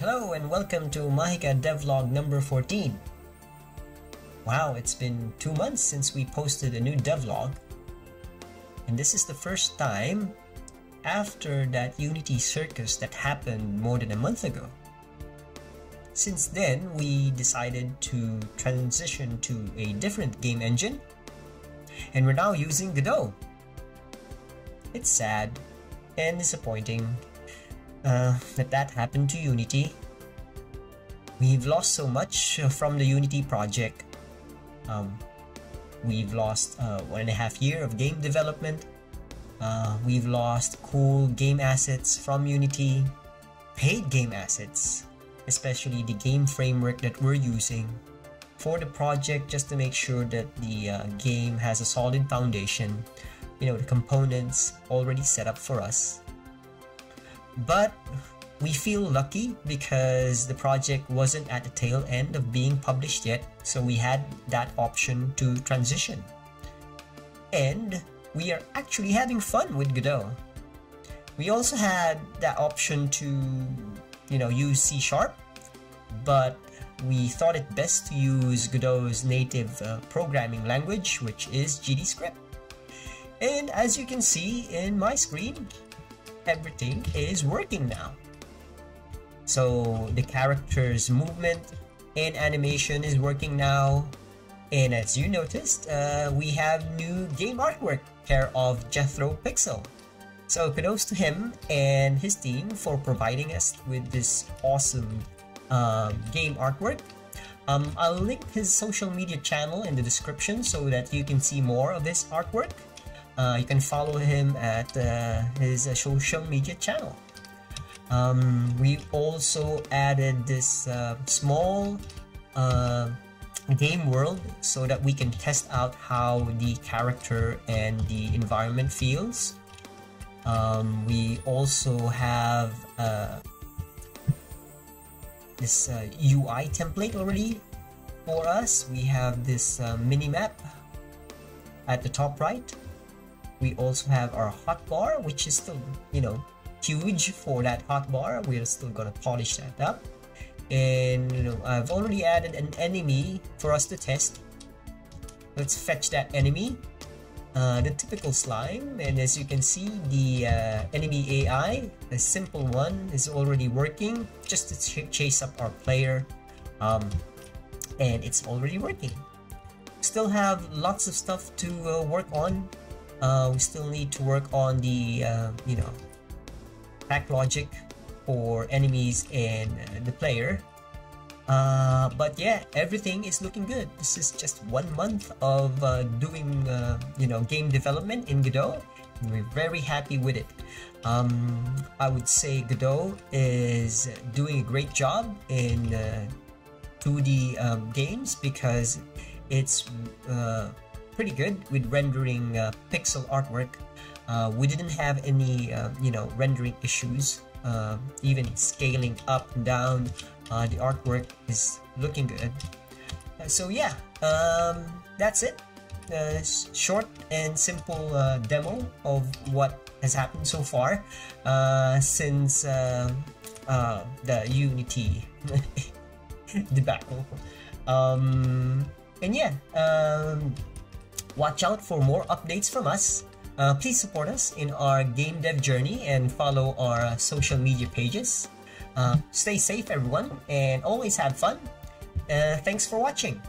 Hello and welcome to Mahika devlog number 14. Wow, it's been 2 months since we posted a new devlog, and this is the first time after that Unity circus that happened more than a month ago. Since then, we decided to transition to a different game engine, and we're now using Godot. It's sad and disappointing that happened to Unity. We've lost so much from the Unity project. We've lost 1.5 years of game development. We've lost cool game assets from Unity, paid game assets, especially the game framework that we're using for the project, just to make sure that the game has a solid foundation, you know, the components already set up for us. But we feel lucky because the project wasn't at the tail end of being published yet, so we had that option to transition. And we are actually having fun with Godot. We also had that option to, you know, use C#, but we thought it best to use Godot's native programming language, which is GDScript. And as you can see in my screen, everything is working now. So the character's movement and animation is working now, and as you noticed, we have new game artwork care of Dyethrow Pixel. So kudos to him and his team for providing us with this awesome game artwork. I'll link his social media channel in the description so that you can see more of his artwork. You can follow him at his social media channel. We also added this small game world so that we can test out how the character and the environment feels. We also have this UI template already for us. We have this mini map at the top right. We also have our hotbar, which is still, you know, huge for that hotbar. We're still gonna polish that up. And, you know, I've already added an enemy for us to test. Let's fetch that enemy, the typical slime. And as you can see, the enemy AI, the simple one, is already working just to chase up our player. And it's already working. Still have lots of stuff to work on. We still need to work on the, you know, pack logic for enemies and the player. But yeah, everything is looking good. This is just 1 month of doing, you know, game development in Godot. We're very happy with it. I would say Godot is doing a great job in 2D games because it's pretty good with rendering pixel artwork. We didn't have any, you know, rendering issues. Even scaling up and down, the artwork is looking good. So yeah, that's it. Short and simple demo of what has happened so far since the Unity debacle. And yeah. Watch out for more updates from us. Please support us in our game dev journey and follow our social media pages. Stay safe, everyone, and always have fun. Thanks for watching.